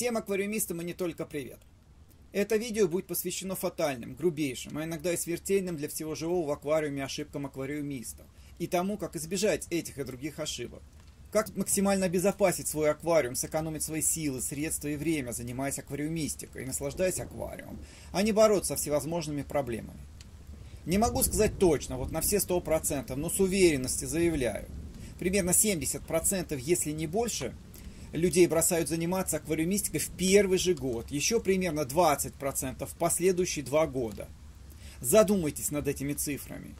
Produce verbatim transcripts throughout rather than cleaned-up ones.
Всем аквариумистам и не только привет. Это видео будет посвящено фатальным, грубейшим, а иногда и смертельным для всего живого в аквариуме ошибкам аквариумистов и тому, как избежать этих и других ошибок. Как максимально обезопасить свой аквариум, сэкономить свои силы, средства и время, занимаясь аквариумистикой и наслаждаясь аквариумом, а не бороться со всевозможными проблемами. Не могу сказать точно, вот на все сто процентов, но с уверенностью заявляю. Примерно семьдесят процентов, если не больше, людей бросают заниматься аквариумистикой в первый же год. Еще примерно двадцать процентов в последующие два года. Задумайтесь над этими цифрами.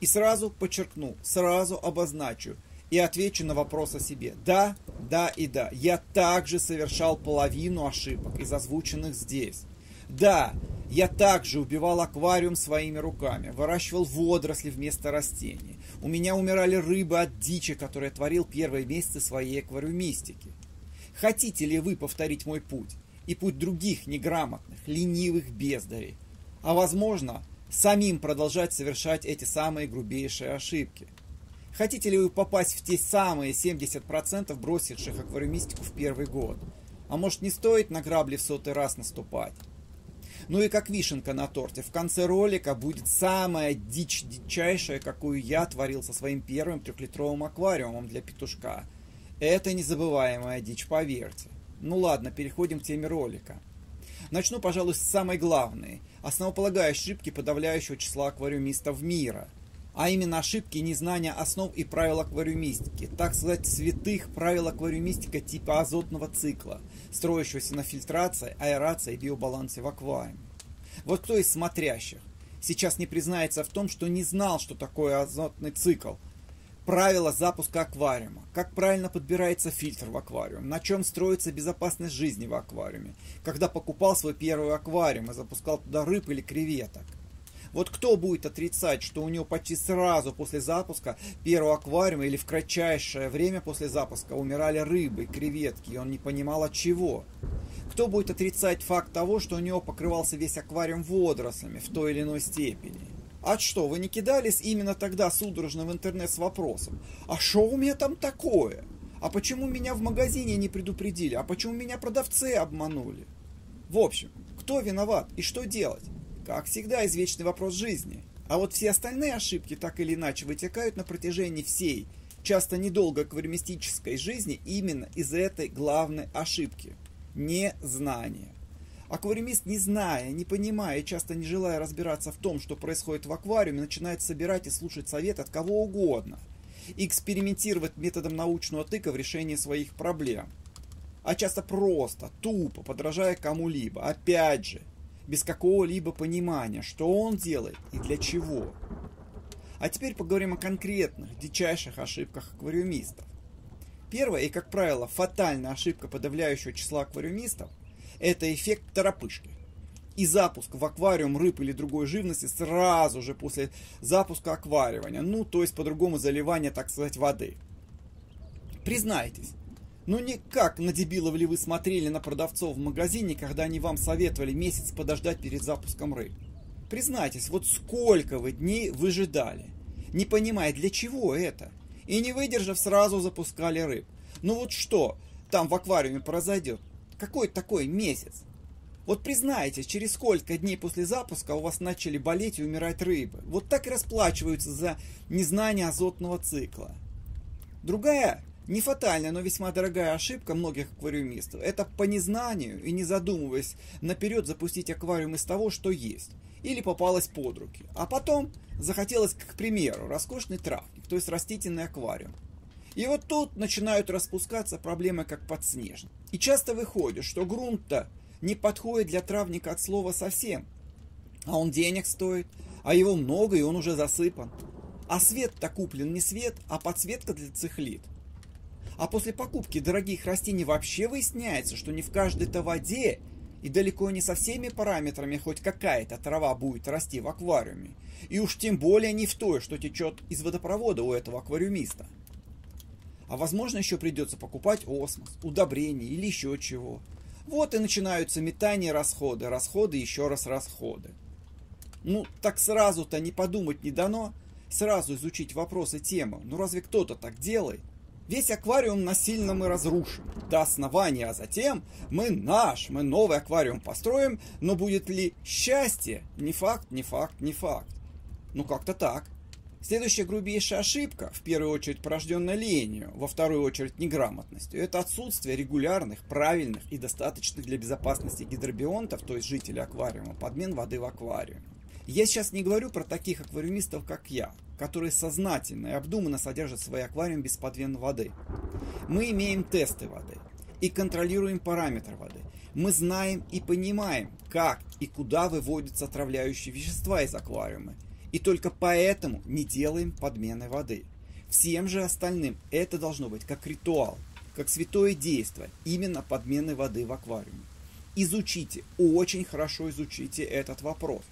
И сразу подчеркну, сразу обозначу и отвечу на вопрос о себе. Да, да и да. Я также совершал половину ошибок из озвученных здесь. Да, я также убивал аквариум своими руками, выращивал водоросли вместо растений. У меня умирали рыбы от дичи, которую я творил первые месяцы своей аквариумистики. Хотите ли вы повторить мой путь и путь других неграмотных, ленивых бездарей? А возможно, самим продолжать совершать эти самые грубейшие ошибки? Хотите ли вы попасть в те самые семьдесят процентов бросивших аквариумистику в первый год? А может, не стоит на грабли в сотый раз наступать? Ну и как вишенка на торте, в конце ролика будет самая дичь, дичайшая, какую я творил со своим первым трехлитровым аквариумом для петушка. Это незабываемая дичь, поверьте. Ну ладно, переходим к теме ролика. Начну, пожалуй, с самой главной, основополагающей ошибки подавляющего числа аквариумистов мира. А именно ошибки незнания основ и правил аквариумистики, так сказать, святых правил аквариумистика типа азотного цикла, строящегося на фильтрации, аэрации и биобалансе в аквариуме. Вот кто из смотрящих сейчас не признается в том, что не знал, что такое азотный цикл, правила запуска аквариума, как правильно подбирается фильтр в аквариум, на чем строится безопасность жизни в аквариуме, когда покупал свой первый аквариум и запускал туда рыб или креветок. Вот кто будет отрицать, что у него почти сразу после запуска первого аквариума или в кратчайшее время после запуска умирали рыбы и креветки, и он не понимал от чего? Кто будет отрицать факт того, что у него покрывался весь аквариум водорослями в той или иной степени? А что, вы не кидались именно тогда судорожно в интернет с вопросом: а что у меня там такое? А почему меня в магазине не предупредили? А почему меня продавцы обманули? В общем, кто виноват и что делать? Как всегда, извечный вопрос жизни. А вот все остальные ошибки так или иначе вытекают на протяжении всей, часто недолго аквариумистической жизни именно из этой главной ошибки – незнания. Аквариумист, не зная, не понимая и часто не желая разбираться в том, что происходит в аквариуме, начинает собирать и слушать совет от кого угодно и экспериментировать методом научного тыка в решении своих проблем. А часто просто, тупо, подражая кому-либо, опять же, без какого-либо понимания, что он делает и для чего. А теперь поговорим о конкретных, дичайших ошибках аквариумистов. Первая и, как правило, фатальная ошибка подавляющего числа аквариумистов – это эффект торопышки. И запуск в аквариум рыб или другой живности сразу же после запуска аквариума, ну, то есть по-другому заливания, так сказать, воды. Признайтесь, ну никак на дебилов ли вы смотрели на продавцов в магазине, когда они вам советовали месяц подождать перед запуском рыб? Признайтесь, вот сколько вы дней выжидали, не понимая, для чего это, и не выдержав, сразу запускали рыб. Ну вот что там в аквариуме произойдет? Какой такой месяц? Вот признайтесь, через сколько дней после запуска у вас начали болеть и умирать рыбы. Вот так и расплачиваются за незнание азотного цикла. Другая, не фатальная, но весьма дорогая ошибка многих аквариумистов – это по незнанию и не задумываясь наперед запустить аквариум из того, что есть, или попалось под руки. А потом захотелось, к примеру, роскошный травник, то есть растительный аквариум. И вот тут начинают распускаться проблемы как подснежник. И часто выходит, что грунт-то не подходит для травника от слова совсем, а он денег стоит, а его много и он уже засыпан. А свет-то куплен не свет, а подсветка для цихлит. А после покупки дорогих растений вообще выясняется, что не в каждой-то воде и далеко не со всеми параметрами хоть какая-то трава будет расти в аквариуме. И уж тем более не в той, что течет из водопровода у этого аквариумиста. А возможно, еще придется покупать осмос, удобрение или еще чего. Вот и начинаются метания, расходы, расходы, еще раз расходы. Ну, так сразу-то не подумать не дано, сразу изучить вопросы темы. Ну разве кто-то так делает? Весь аквариум насильно мы разрушим до основания, а затем мы наш, мы новый аквариум построим, но будет ли счастье? Не факт, не факт, не факт. Ну как-то так. Следующая грубейшая ошибка, в первую очередь порожденная ленью, во вторую очередь неграмотностью, это отсутствие регулярных, правильных и достаточных для безопасности гидробионтов, то есть жителей аквариума, подмен воды в аквариуме. Я сейчас не говорю про таких аквариумистов, как я, которые сознательно и обдуманно содержат свой аквариум без подмен воды. Мы имеем тесты воды и контролируем параметр воды. Мы знаем и понимаем, как и куда выводятся отравляющие вещества из аквариума. И только поэтому не делаем подмены воды. Всем же остальным это должно быть как ритуал, как святое действие, именно подмены воды в аквариуме. Изучите, очень хорошо изучите этот вопрос.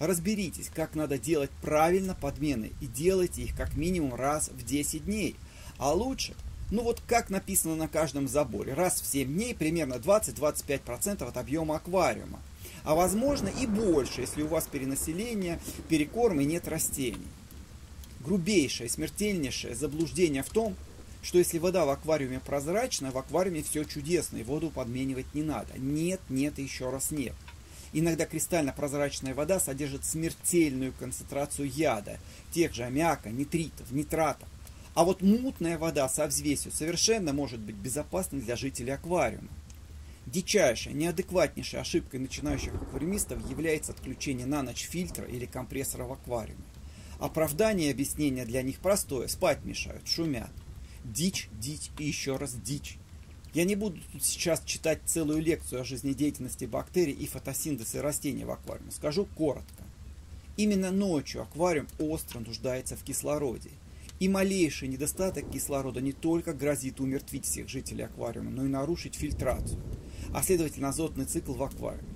Разберитесь, как надо делать правильно подмены, и делайте их как минимум раз в десять дней. А лучше, ну вот как написано на каждом заборе, раз в семь дней примерно двадцать-двадцать пять процентов от объема аквариума. А возможно и больше, если у вас перенаселение, перекорм и нет растений. Грубейшее, смертельнейшее заблуждение в том, что если вода в аквариуме прозрачна, в аквариуме все чудесно и воду подменивать не надо. Нет, нет и еще раз нет. Иногда кристально прозрачная вода содержит смертельную концентрацию яда, тех же аммиака, нитритов, нитратов. А вот мутная вода со взвесью совершенно может быть безопасной для жителей аквариума. Дичайшая, неадекватнейшая ошибкой начинающих аквариумистов является отключение на ночь фильтра или компрессора в аквариуме. Оправдание и объяснение для них простое – спать мешают, шумят. Дичь, дичь и еще раз дичь. Я не буду тут сейчас читать целую лекцию о жизнедеятельности бактерий и фотосинтезе растений в аквариуме, скажу коротко. Именно ночью аквариум остро нуждается в кислороде. И малейший недостаток кислорода не только грозит умертвить всех жителей аквариума, но и нарушить фильтрацию, а следовательно азотный цикл в аквариуме.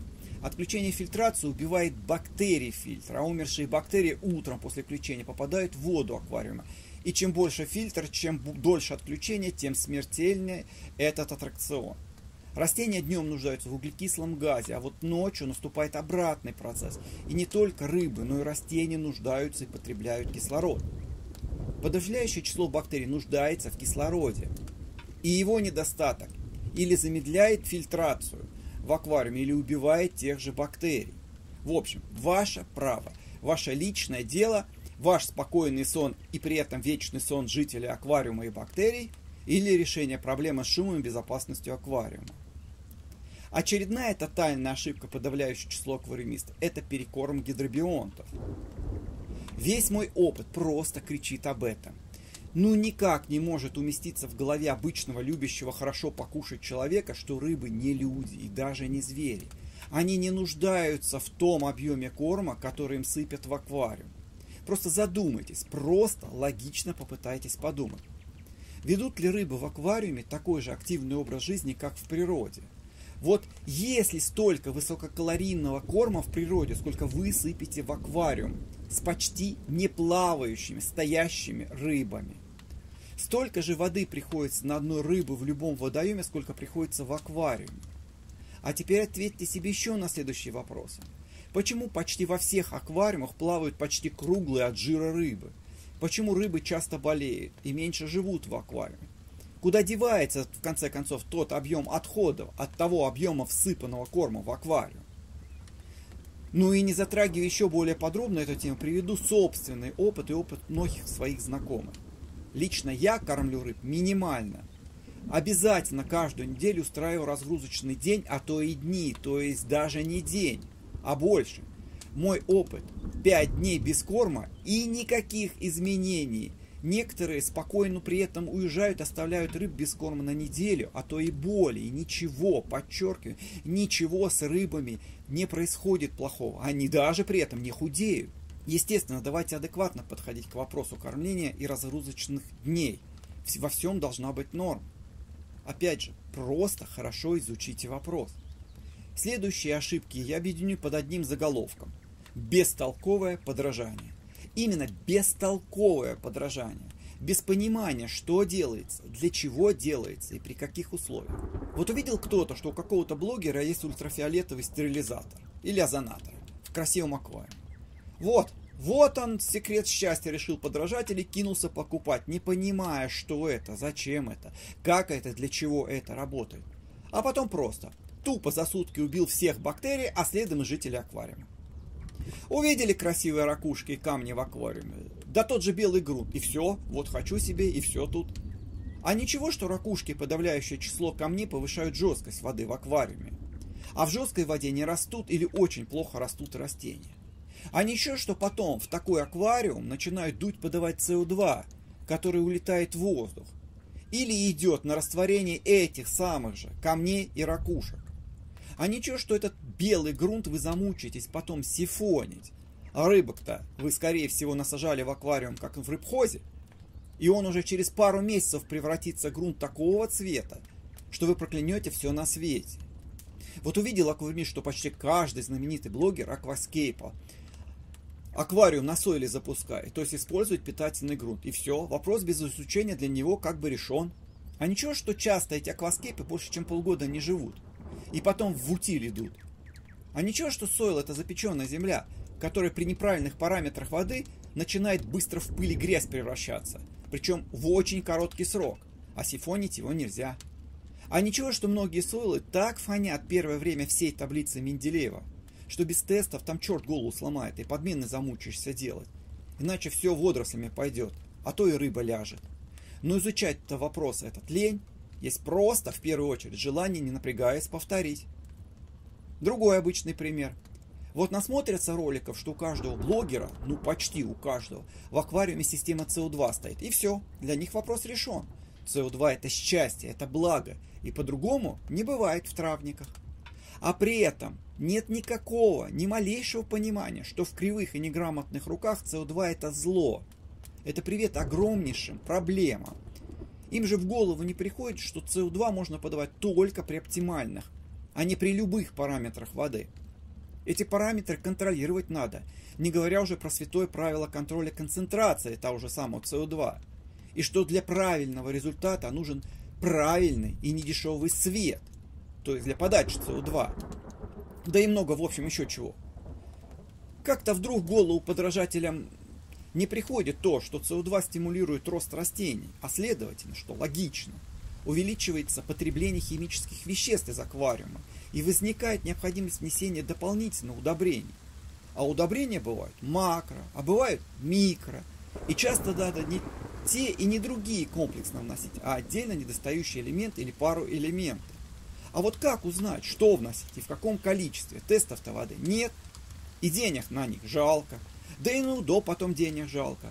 Отключение фильтрации убивает бактерии фильтра, а умершие бактерии утром после включения попадают в воду аквариума. И чем больше фильтр, чем дольше отключение, тем смертельнее этот аттракцион. Растения днем нуждаются в углекислом газе, а вот ночью наступает обратный процесс. И не только рыбы, но и растения нуждаются и потребляют кислород. Подавляющее число бактерий нуждается в кислороде, и его недостаток или замедляет фильтрацию в аквариуме, или убивает тех же бактерий. В общем, ваше право, ваше личное дело, ваш спокойный сон и при этом вечный сон жителей аквариума и бактерий, или решение проблемы с шумом и безопасностью аквариума. Очередная тотальная ошибка подавляющего числа аквариумистов – это перекорм гидробионтов. Весь мой опыт просто кричит об этом. Ну никак не может уместиться в голове обычного любящего хорошо покушать человека, что рыбы не люди и даже не звери. Они не нуждаются в том объеме корма, который им сыпят в аквариум. Просто задумайтесь, просто логично попытайтесь подумать. Ведут ли рыбы в аквариуме такой же активный образ жизни, как в природе? Вот если столько высококалорийного корма в природе, сколько вы сыпете в аквариум с почти не плавающими, стоящими рыбами, столько же воды приходится на одну рыбу в любом водоеме, сколько приходится в аквариуме. А теперь ответьте себе еще на следующие вопросы. Почему почти во всех аквариумах плавают почти круглые от жира рыбы? Почему рыбы часто болеют и меньше живут в аквариуме? Куда девается, в конце концов, тот объем отходов от того объема всыпанного корма в аквариум? Ну и не затрагивая еще более подробно эту тему, приведу собственный опыт и опыт многих своих знакомых. Лично я кормлю рыб минимально. Обязательно каждую неделю устраиваю разгрузочный день, а то и дни, то есть даже не день, а больше. Мой опыт – пять дней без корма и никаких изменений. Некоторые спокойно при этом уезжают, оставляют рыб без корма на неделю, а то и более. И ничего, подчеркиваю, ничего с рыбами не происходит плохого. Они даже при этом не худеют. Естественно, давайте адекватно подходить к вопросу кормления и разгрузочных дней. Во всем должна быть норма. Опять же, просто хорошо изучите вопрос. Следующие ошибки я объединю под одним заголовком. Бестолковое подражание. Именно бестолковое подражание, без понимания, что делается, для чего делается и при каких условиях. Вот увидел кто-то, что у какого-то блогера есть ультрафиолетовый стерилизатор или озонатор в красивом аквариуме. Вот, Вот он, секрет счастья, решил подражать или кинулся покупать, не понимая, что это, зачем это, как это, для чего это работает. А потом просто, тупо за сутки убил всех бактерий, а следом и жителей аквариума. Увидели красивые ракушки и камни в аквариуме, да тот же белый грунт, и все, вот хочу себе, и все тут. А ничего, что ракушки и подавляющее число камней повышают жесткость воды в аквариуме. А в жесткой воде не растут или очень плохо растут растения. А ничего, что потом в такой аквариум начинают дуть подавать эс о два, который улетает в воздух. Или идет на растворение этих самых же камней и ракушек. А ничего, что этот белый грунт вы замучаетесь потом сифонить. А рыбок-то вы, скорее всего, насажали в аквариум, как в рыбхозе. И он уже через пару месяцев превратится в грунт такого цвета, что вы проклянете все на свете. Вот увидел аквариумист, что почти каждый знаменитый блогер акваскейпа аквариум на сойле запускает, то есть использует питательный грунт. И все, вопрос без изучения для него как бы решен. А ничего, что часто эти акваскейпы больше чем полгода не живут. И потом в утиль идут. А ничего, что сойл — это запеченная земля, которая при неправильных параметрах воды начинает быстро в пыль и грязь превращаться. Причем в очень короткий срок, а сифонить его нельзя. А ничего, что многие сойлы так фонят первое время всей таблицы Менделеева, что без тестов там черт голову сломает и подмены замучаешься делать. Иначе все водорослями пойдет, а то и рыба ляжет. Но изучать-то вопрос этот лень, есть просто, в первую очередь, желание, не напрягаясь, повторить. Другой обычный пример. Вот насмотрятся роликов, что у каждого блогера, ну почти у каждого, в аквариуме система эс о два стоит. И все, для них вопрос решен. эс о два это счастье, это благо, и по-другому не бывает в травниках. А при этом нет никакого, ни малейшего понимания, что в кривых и неграмотных руках эс о два это зло. Это привет огромнейшим проблемам. Им же в голову не приходит, что эс о два можно подавать только при оптимальных, а не при любых параметрах воды. Эти параметры контролировать надо, не говоря уже про святое правило контроля концентрации того же самого эс о два. И что для правильного результата нужен правильный и недешевый свет, то есть для подачи эс о два. Да и много, в общем, еще чего. Как-то вдруг в голову подражателям не приходит то, что эс о два стимулирует рост растений, а следовательно, что логично, увеличивается потребление химических веществ из аквариума и возникает необходимость внесения дополнительных удобрений. А удобрения бывают макро, а бывают микро. И часто надо не те и не другие комплексно вносить, а отдельно недостающий элемент или пару элементов. А вот как узнать, что вносить и в каком количестве? Тестов-то воды нет, и денег на них жалко, да и на УДО потом денег жалко.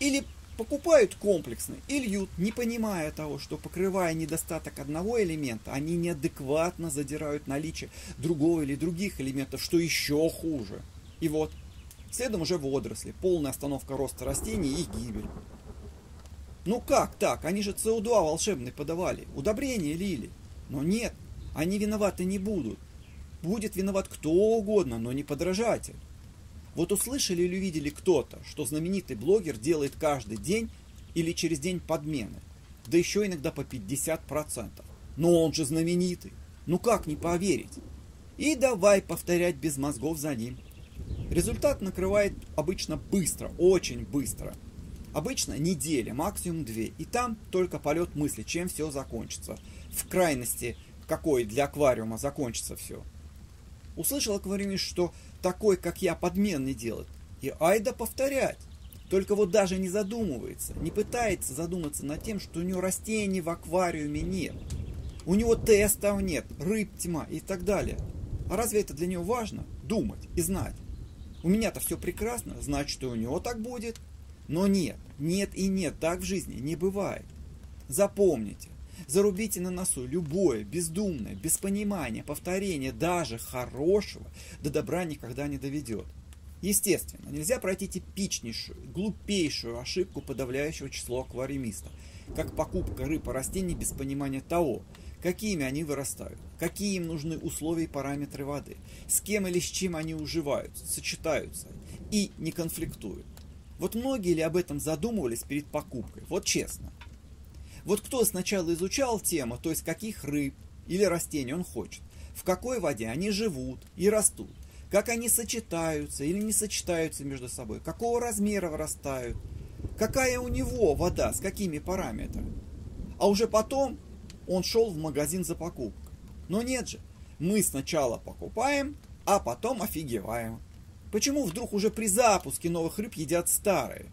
Или покупают комплексно и льют, не понимая того, что, покрывая недостаток одного элемента, они неадекватно задирают наличие другого или других элементов, что еще хуже. И вот, следом уже водоросли, полная остановка роста растений и их гибель. Ну как так? Они же эс о два волшебный подавали, удобрения лили. Но нет, они виноваты не будут. Будет виноват кто угодно, но не подражатель. Вот услышали или увидели кто-то, что знаменитый блогер делает каждый день или через день подмены, да еще иногда по пятьдесят процентов. Но он же знаменитый, ну как не поверить? И давай повторять без мозгов за ним. Результат накрывает обычно быстро, очень быстро. Обычно неделя, максимум две, и там только полет мысли, чем все закончится. В крайности, какой для аквариума закончится все. Услышал аквариумист, что такой, как я, подмен не делает. И айда повторять. Только вот даже не задумывается, не пытается задуматься над тем, что у него растений в аквариуме нет. У него тестов нет, рыб тьма и так далее. А разве это для него важно? Думать и знать. У меня-то все прекрасно, значит, и у него так будет. Но нет, нет и нет, так в жизни не бывает. Запомните. Зарубите на носу любое бездумное, без понимания, повторение даже хорошего до добра никогда не доведет. Естественно, нельзя пройти типичнейшую, глупейшую ошибку подавляющего числа аквариумиста, как покупка рыб и растений без понимания того, какими они вырастают, какие им нужны условия и параметры воды, с кем или с чем они уживаются, сочетаются и не конфликтуют. Вот многие ли об этом задумывались перед покупкой? Вот честно. Вот кто сначала изучал тему, то есть каких рыб или растений он хочет, в какой воде они живут и растут, как они сочетаются или не сочетаются между собой, какого размера вырастают, какая у него вода, с какими параметрами. А уже потом он шел в магазин за покупкой. Но нет же, мы сначала покупаем, а потом офигеваем. Почему вдруг уже при запуске новых рыб едят старые?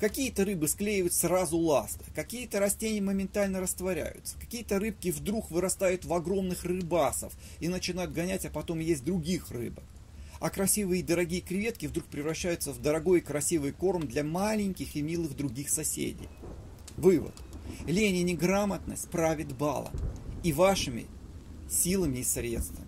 Какие-то рыбы склеивают сразу ласты, какие-то растения моментально растворяются, какие-то рыбки вдруг вырастают в огромных рыбасов и начинают гонять, а потом есть других рыбок. А красивые и дорогие креветки вдруг превращаются в дорогой и красивый корм для маленьких и милых других соседей. Вывод. Лень и неграмотность правит балом и вашими силами и средствами.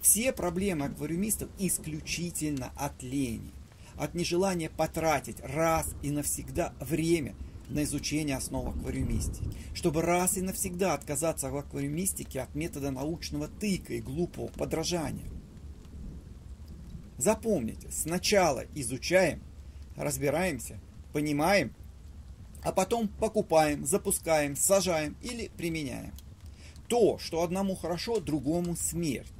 Все проблемы аквариумистов исключительно от лени. От нежелания потратить раз и навсегда время на изучение основ аквариумистики, чтобы раз и навсегда отказаться в аквариумистике от метода научного тыка и глупого подражания. Запомните, сначала изучаем, разбираемся, понимаем, а потом покупаем, запускаем, сажаем или применяем. То, что одному хорошо, другому смерть.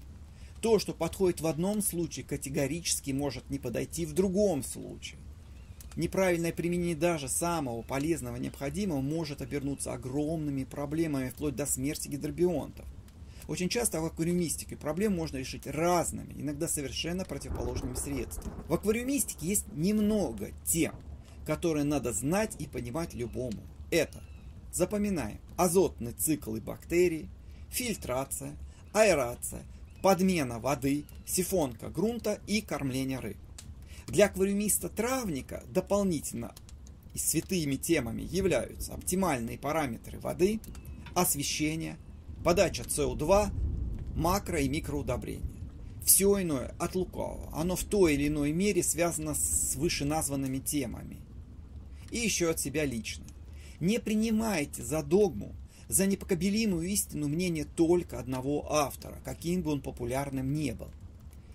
То, что подходит в одном случае, категорически может не подойти в другом случае. Неправильное применение даже самого полезного необходимого может обернуться огромными проблемами вплоть до смерти гидробионтов. Очень часто в аквариумистике проблем можно решить разными, иногда совершенно противоположными средствами. В аквариумистике есть немного тем, которые надо знать и понимать любому. Это, запоминаем, азотный цикл и бактерии, фильтрация, аэрация, подмена воды, сифонка грунта и кормление рыб. Для аквариумиста-травника дополнительно святыми темами являются оптимальные параметры воды, освещение, подача СО2, макро- и микроудобрения. Все иное от лукавого. Оно в той или иной мере связано с вышеназванными темами. И еще от себя лично. Не принимайте за догму, за непоколебимую истину мнение только одного автора, каким бы он популярным ни был.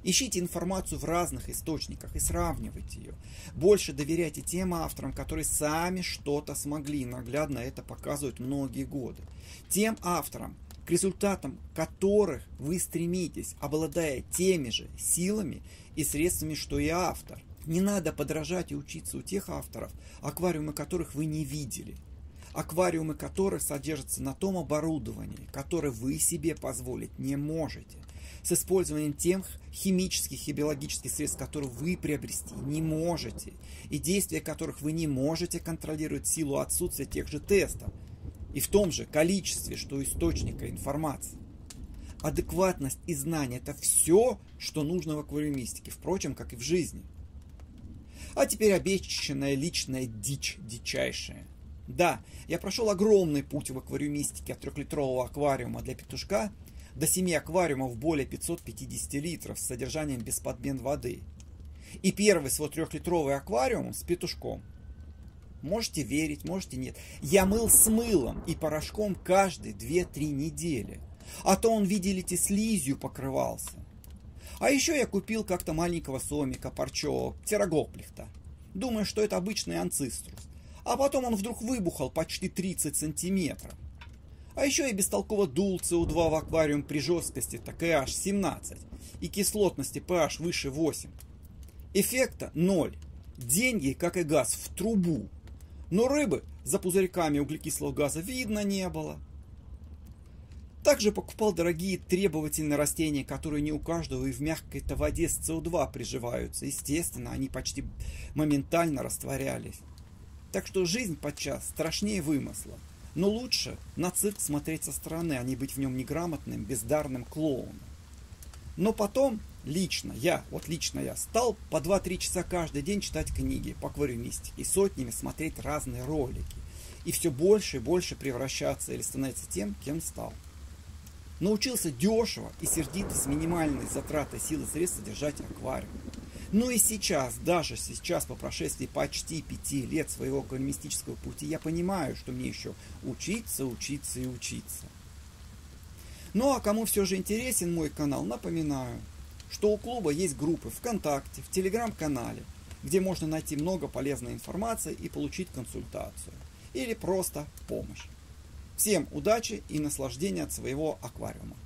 Ищите информацию в разных источниках и сравнивайте ее. Больше доверяйте тем авторам, которые сами что-то смогли, наглядно это показывают многие годы. Тем авторам, к результатам которых вы стремитесь, обладая теми же силами и средствами, что и автор. Не надо подражать и учиться у тех авторов, аквариумы которых вы не видели. Аквариумы которых содержатся на том оборудовании, которое вы себе позволить не можете, с использованием тех химических и биологических средств, которые вы приобрести не можете, и действия которых вы не можете контролировать в силу отсутствия тех же тестов, и в том же количестве, что источника информации. Адекватность и знание – это все, что нужно в аквариумистике, впрочем, как и в жизни. А теперь обещанная личная дичь дичайшая. Да, я прошел огромный путь в аквариумистике от трехлитрового аквариума для петушка до семи аквариумов более пятисот пятидесяти литров с содержанием без подмен воды. И первый свой трехлитровый аквариум с петушком. Можете верить, можете нет. Я мыл с мылом и порошком каждые две-три недели. А то он, видите, слизью покрывался. А еще я купил как-то маленького сомика парчевого, птерогоплихта. Думаю, что это обычный анциструс. А потом он вдруг выбухал почти тридцать сантиметров. А еще и бестолково дул СО2 в аквариум при жесткости-то ка аш семнадцать и кислотности пэ аш выше восьми. Эффекта ноль. Деньги, как и газ, в трубу. Но рыбы за пузырьками углекислого газа видно не было. Также покупал дорогие требовательные растения, которые не у каждого и в мягкой-то воде с СО2 приживаются. Естественно, они почти моментально растворялись. Так что жизнь подчас страшнее вымысла, но лучше на цирк смотреть со стороны, а не быть в нем неграмотным, бездарным клоуном. Но потом лично я, вот лично я, стал по два-три часа каждый день читать книги по аквариумистике и сотнями смотреть разные ролики, и все больше и больше превращаться или становиться тем, кем стал. Научился дешево и сердито с минимальной затратой силы и средств держать аквариум. Ну и сейчас, даже сейчас, по прошествии почти пяти лет своего аквариумистического пути, я понимаю, что мне еще учиться, учиться и учиться. Ну а кому все же интересен мой канал, напоминаю, что у клуба есть группы ВКонтакте, в Телеграм-канале, где можно найти много полезной информации и получить консультацию. Или просто помощь. Всем удачи и наслаждения от своего аквариума.